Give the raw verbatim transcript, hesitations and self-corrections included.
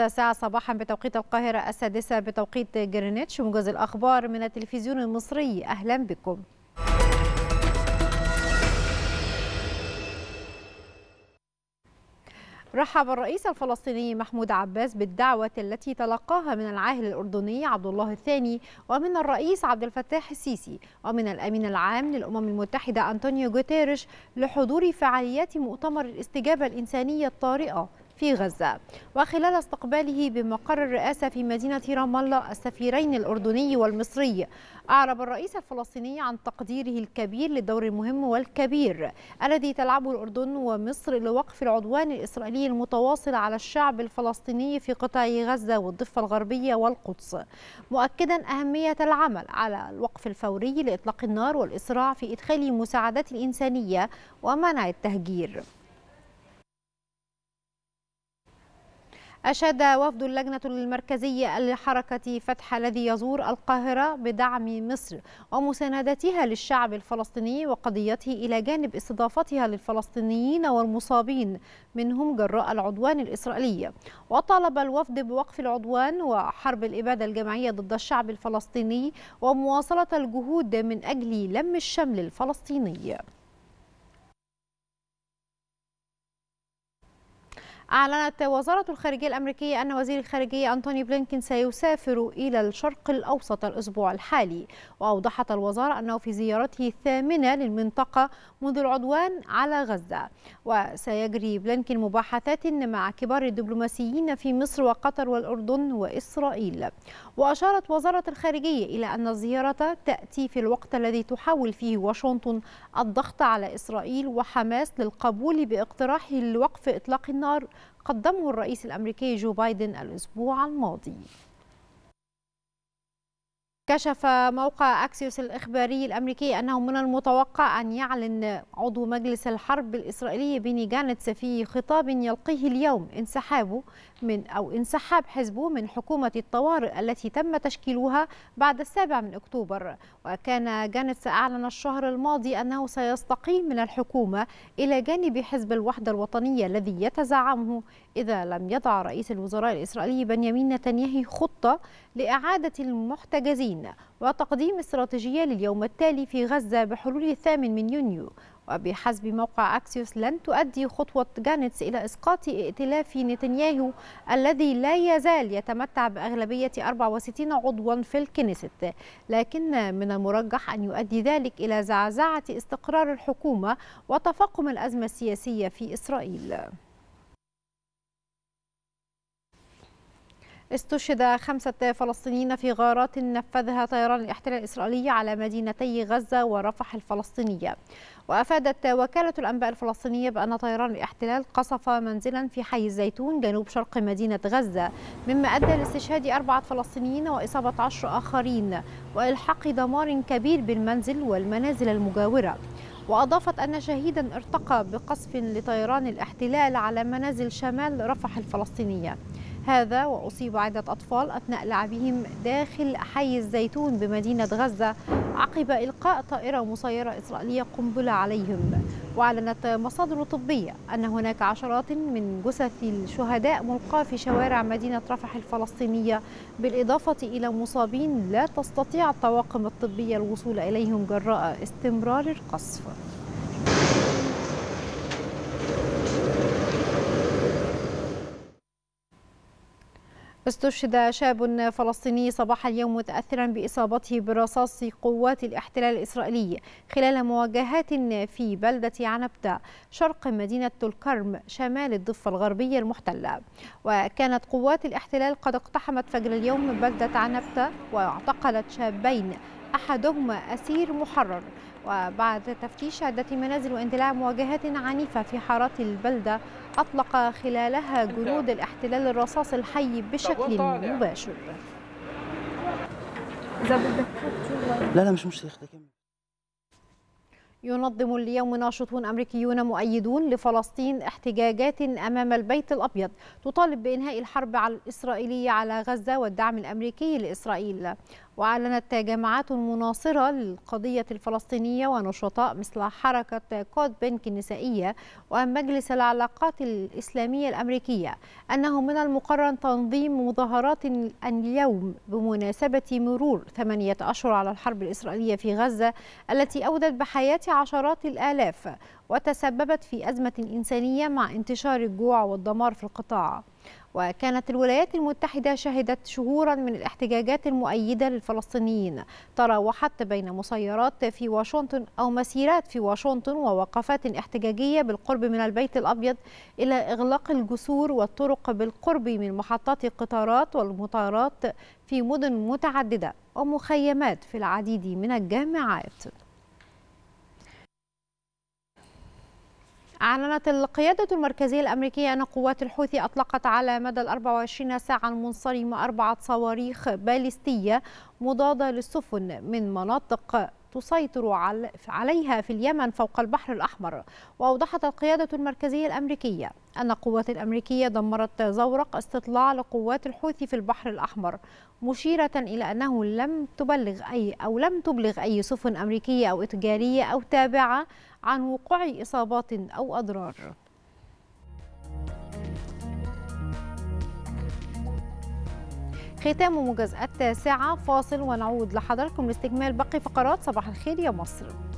التاسعة صباحا بتوقيت القاهرة، السادسة بتوقيت جرينتش. موجز الأخبار من التلفزيون المصري، أهلا بكم. رحب الرئيس الفلسطيني محمود عباس بالدعوة التي تلقاها من العاهل الأردني عبد الله الثاني ومن الرئيس عبد الفتاح السيسي ومن الأمين العام للأمم المتحدة انطونيو غوتيريش لحضور فعاليات مؤتمر الاستجابة الإنسانية الطارئة في غزة. وخلال استقباله بمقر الرئاسة في مدينة رام الله السفيرين الأردني والمصري، أعرب الرئيس الفلسطيني عن تقديره الكبير للدور المهم والكبير الذي تلعبه الأردن ومصر لوقف العدوان الإسرائيلي المتواصل على الشعب الفلسطيني في قطاع غزة والضفة الغربية والقدس، مؤكدا أهمية العمل على الوقف الفوري لإطلاق النار والإسراع في إدخال المساعدات الإنسانية ومنع التهجير. أشاد وفد اللجنة المركزية لحركة فتح الذي يزور القاهرة بدعم مصر ومساندتها للشعب الفلسطيني وقضيته، إلى جانب استضافتها للفلسطينيين والمصابين منهم جراء العدوان الإسرائيلي. وطالب الوفد بوقف العدوان وحرب الإبادة الجماعية ضد الشعب الفلسطيني ومواصلة الجهود من أجل لم الشمل الفلسطيني. أعلنت وزارة الخارجية الأمريكية أن وزير الخارجية أنتوني بلينكين سيسافر إلى الشرق الأوسط الأسبوع الحالي. وأوضحت الوزارة أنه في زيارته الثامنة للمنطقة منذ العدوان على غزة، وسيجري بلينكين مباحثات مع كبار الدبلوماسيين في مصر وقطر والأردن وإسرائيل. وأشارت وزارة الخارجية إلى أن الزيارة تأتي في الوقت الذي تحاول فيه واشنطن الضغط على إسرائيل وحماس للقبول باقتراح لوقف إطلاق النار قدمه الرئيس الأمريكي جو بايدن الأسبوع الماضي. كشف موقع أكسيوس الإخباري الأمريكي أنه من المتوقع أن يعلن عضو مجلس الحرب الإسرائيلي بني جانتس في خطاب يلقيه اليوم انسحابه من أو انسحاب حزبه من حكومة الطوارئ التي تم تشكيلها بعد السابع من أكتوبر. وكان جانتس أعلن الشهر الماضي أنه سيستقيل من الحكومة إلى جانب حزب الوحدة الوطنية الذي يتزعمه إذا لم يضع رئيس الوزراء الإسرائيلي بنيامين نتنياهو خطة لإعادة المحتجزين وتقديم استراتيجية لليوم التالي في غزة بحلول الثامن من يونيو. وبحسب موقع أكسيوس لن تؤدي خطوة جانتس إلى إسقاط ائتلاف نتنياهو الذي لا يزال يتمتع بأغلبية أربعة وستين عضوا في الكنيست، لكن من المرجح أن يؤدي ذلك إلى زعزعة استقرار الحكومة وتفاقم الأزمة السياسية في إسرائيل. استشهد خمسة فلسطينيين في غارات نفذها طيران الاحتلال الإسرائيلي على مدينتي غزة ورفح الفلسطينية. وأفادت وكالة الأنباء الفلسطينية بأن طيران الاحتلال قصف منزلا في حي الزيتون جنوب شرق مدينة غزة، مما أدى لاستشهاد أربعة فلسطينيين وإصابة عشر آخرين وإلحاق دمار كبير بالمنزل والمنازل المجاورة. وأضافت أن شهيدا ارتقى بقصف لطيران الاحتلال على منازل شمال رفح الفلسطينية، هذا وأصيب عدة أطفال أثناء لعبهم داخل حي الزيتون بمدينة غزة عقب إلقاء طائرة مسيرة إسرائيلية قنبلة عليهم. وأعلنت مصادر طبية أن هناك عشرات من جثث الشهداء ملقاة في شوارع مدينة رفح الفلسطينية، بالإضافة إلى مصابين لا تستطيع الطواقم الطبية الوصول إليهم جراء استمرار القصف. استشهد شاب فلسطيني صباح اليوم متأثرا بإصابته برصاص قوات الاحتلال الإسرائيلي خلال مواجهات في بلدة عنبتة شرق مدينة الكرم شمال الضفة الغربية المحتلة. وكانت قوات الاحتلال قد اقتحمت فجر اليوم بلدة عنبتة واعتقلت شابين، أحدهما أسير محرر. وبعد تفتيش عدة منازل واندلاع مواجهات عنيفة في حارات البلدة، أطلق خلالها جنود الاحتلال الرصاص الحي بشكل مباشر. لا لا مش مش ينظم اليوم ناشطون أمريكيون مؤيدون لفلسطين احتجاجات أمام البيت الأبيض تطالب بإنهاء الحرب الإسرائيلية على غزة والدعم الأمريكي لإسرائيل. وأعلنت جماعات مناصرة للقضية الفلسطينية ونشطاء مثل حركة كود بنك النسائية ومجلس العلاقات الإسلامية الأمريكية أنه من المقرر تنظيم مظاهرات اليوم بمناسبة مرور ثمانية أشهر على الحرب الإسرائيلية في غزة التي أودت بحياة عشرات الآلاف وتسببت في أزمة إنسانية مع انتشار الجوع والدمار في القطاع. وكانت الولايات المتحدة شهدت شهورا من الاحتجاجات المؤيدة للفلسطينيين تراوحت بين مسيرات في واشنطن أو مسيرات في واشنطن ووقفات احتجاجية بالقرب من البيت الأبيض إلى إغلاق الجسور والطرق بالقرب من محطات القطارات والمطارات في مدن متعددة ومخيمات في العديد من الجامعات. أعلنت القيادة المركزية الأمريكية أن قوات الحوثي أطلقت على مدى الأربع وعشرين ساعة المنصرمة أربعة صواريخ باليستية مضادة للسفن من مناطق تسيطر عليها في اليمن فوق البحر الأحمر. وأوضحت القيادة المركزية الأمريكية أن القوات الأمريكية دمرت زورق استطلاع لقوات الحوثي في البحر الأحمر، مشيرة إلى أنه لم تبلغ أي أو لم تبلغ أي سفن أمريكية أو تجارية أو تابعة عن وقوع إصابات أو أضرار. ختام مجازات ساعة، فاصل ونعود لحضراتكم لاستكمال باقي فقرات صباح الخير يا مصر.